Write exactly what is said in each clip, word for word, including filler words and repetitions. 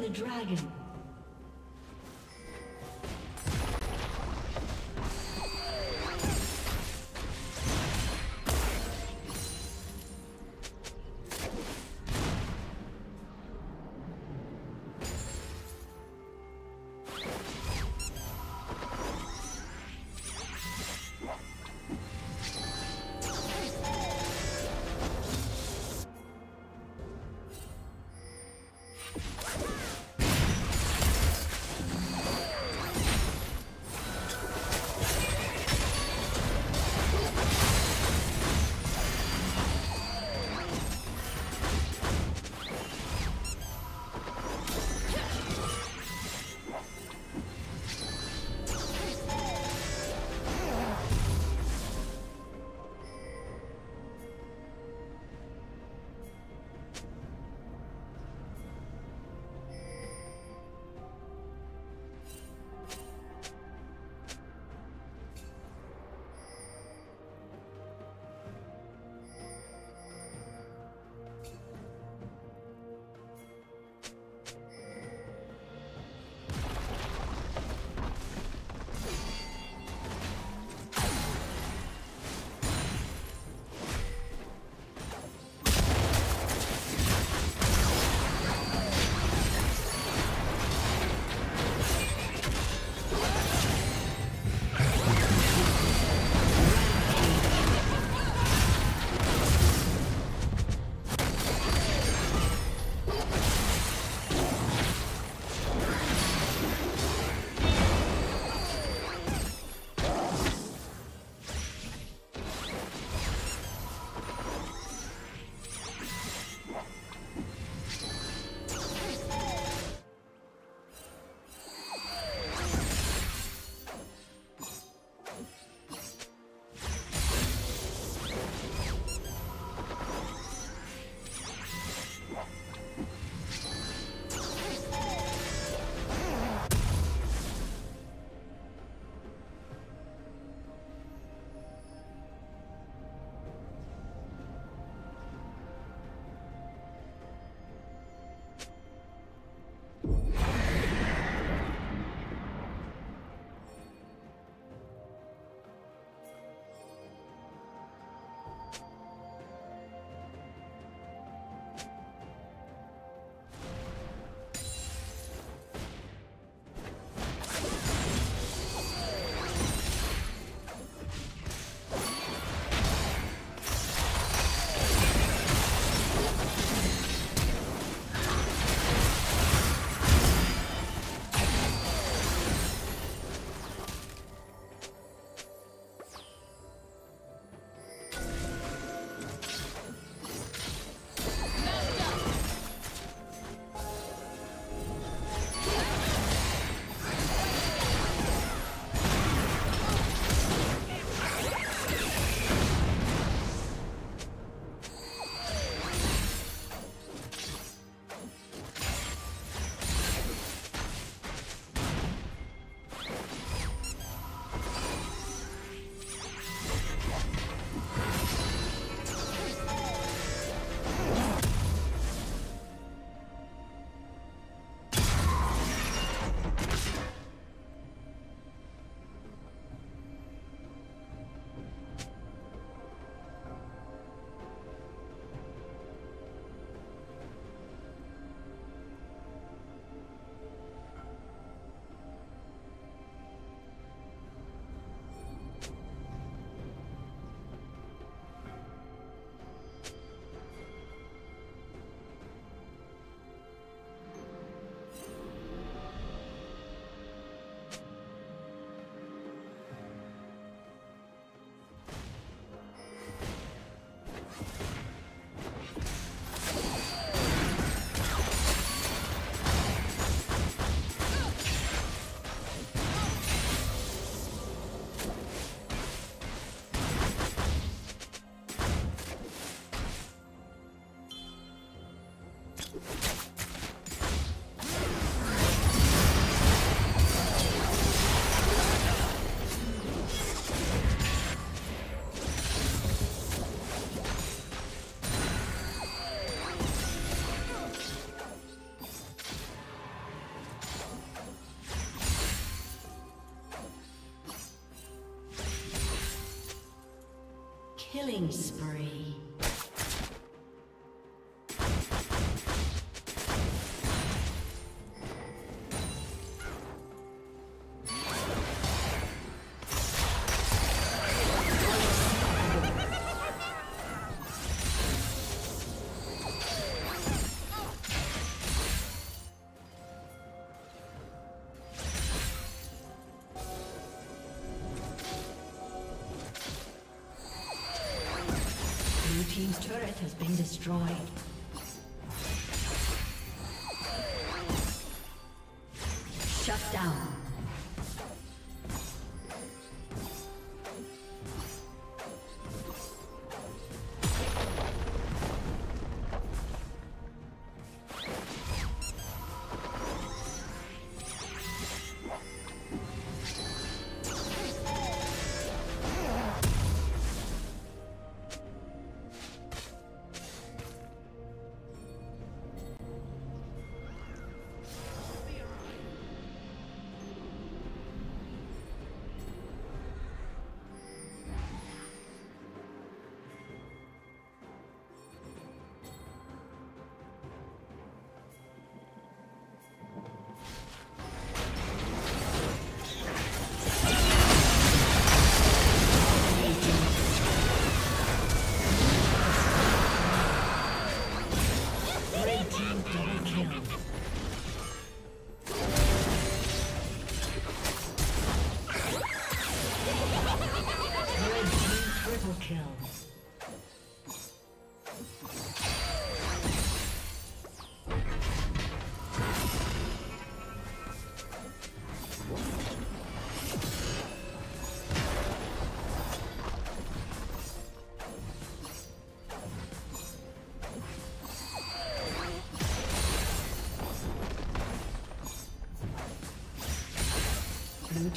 The dragon. Killing spree. Team's turret has been destroyed. Shut down. Blue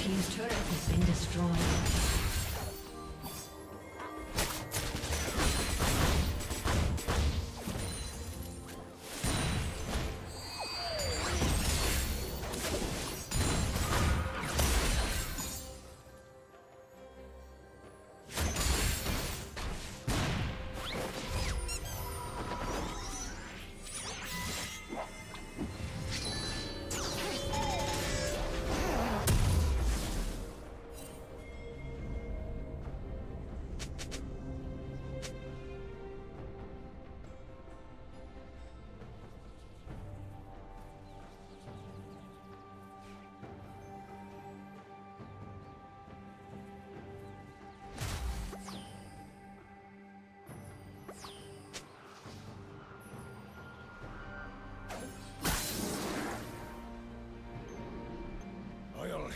Team's turret has been destroyed.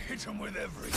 Hit him with everything.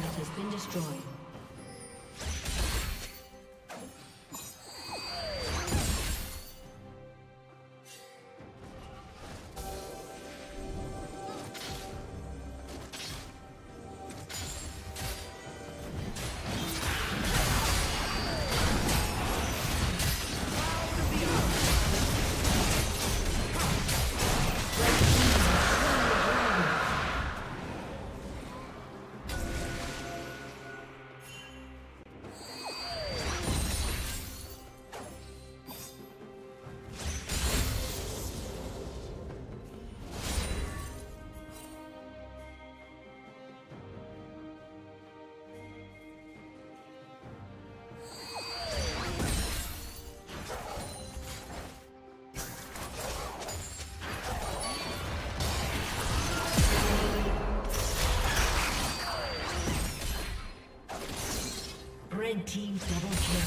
turret has been destroyed. Team double kill.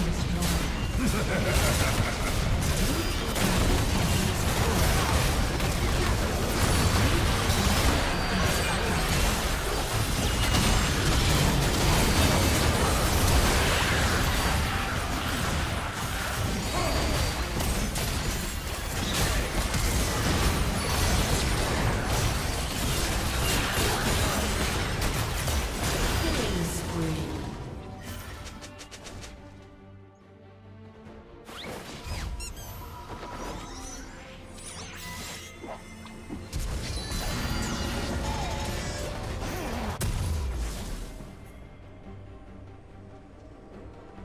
has been destroyed.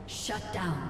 Shut down.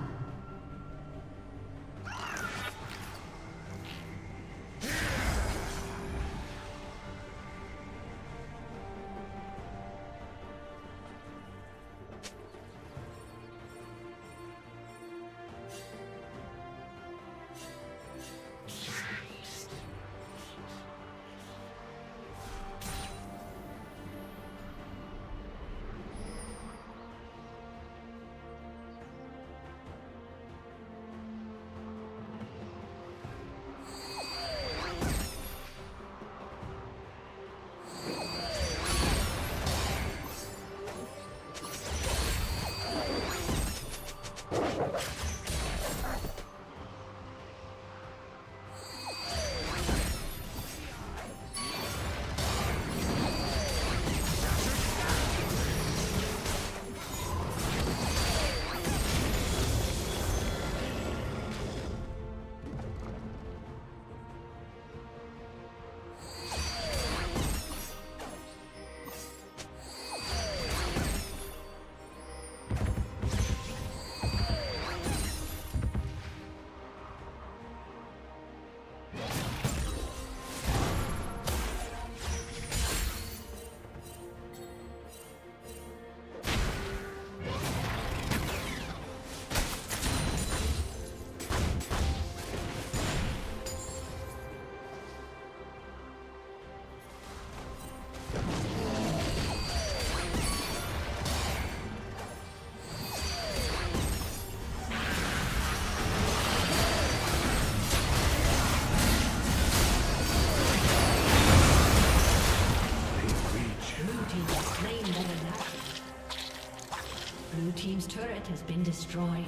Team's turret has been destroyed.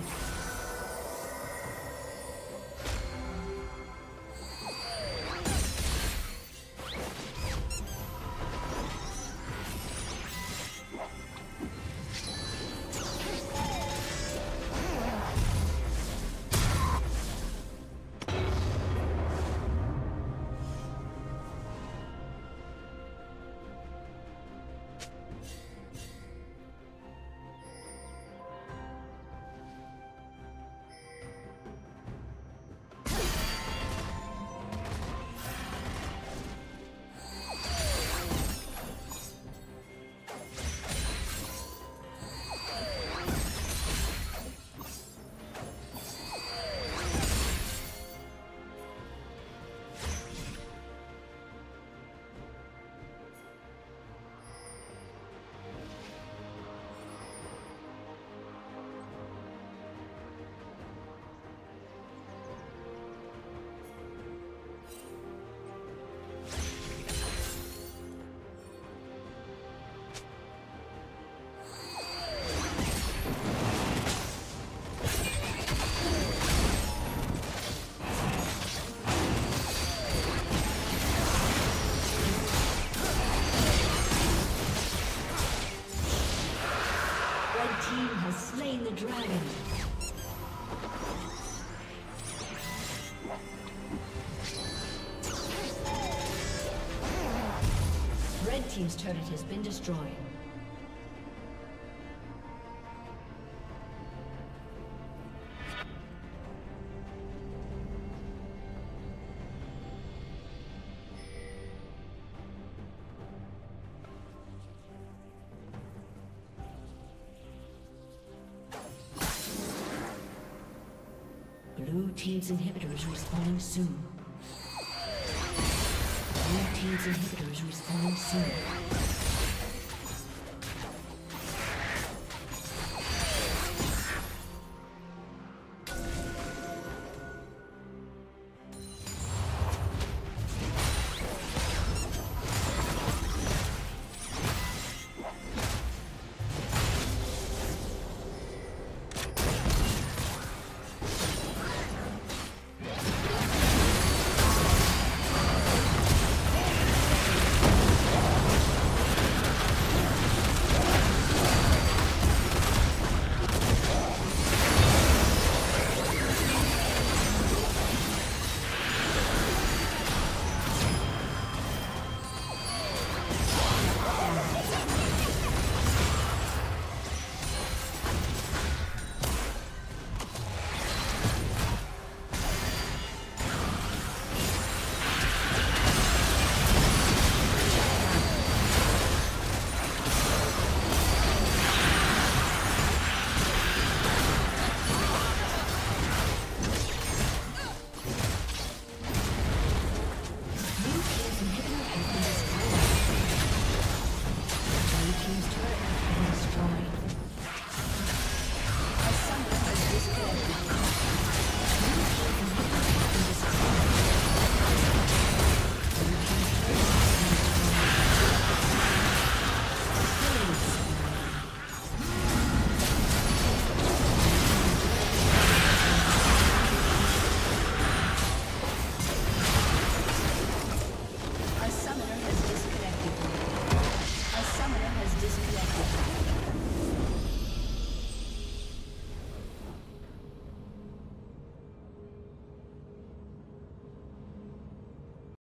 has slain the dragon. Red team's turret has been destroyed. Blue team's inhibitor is respawning soon. Blue team's inhibitor is respawning soon.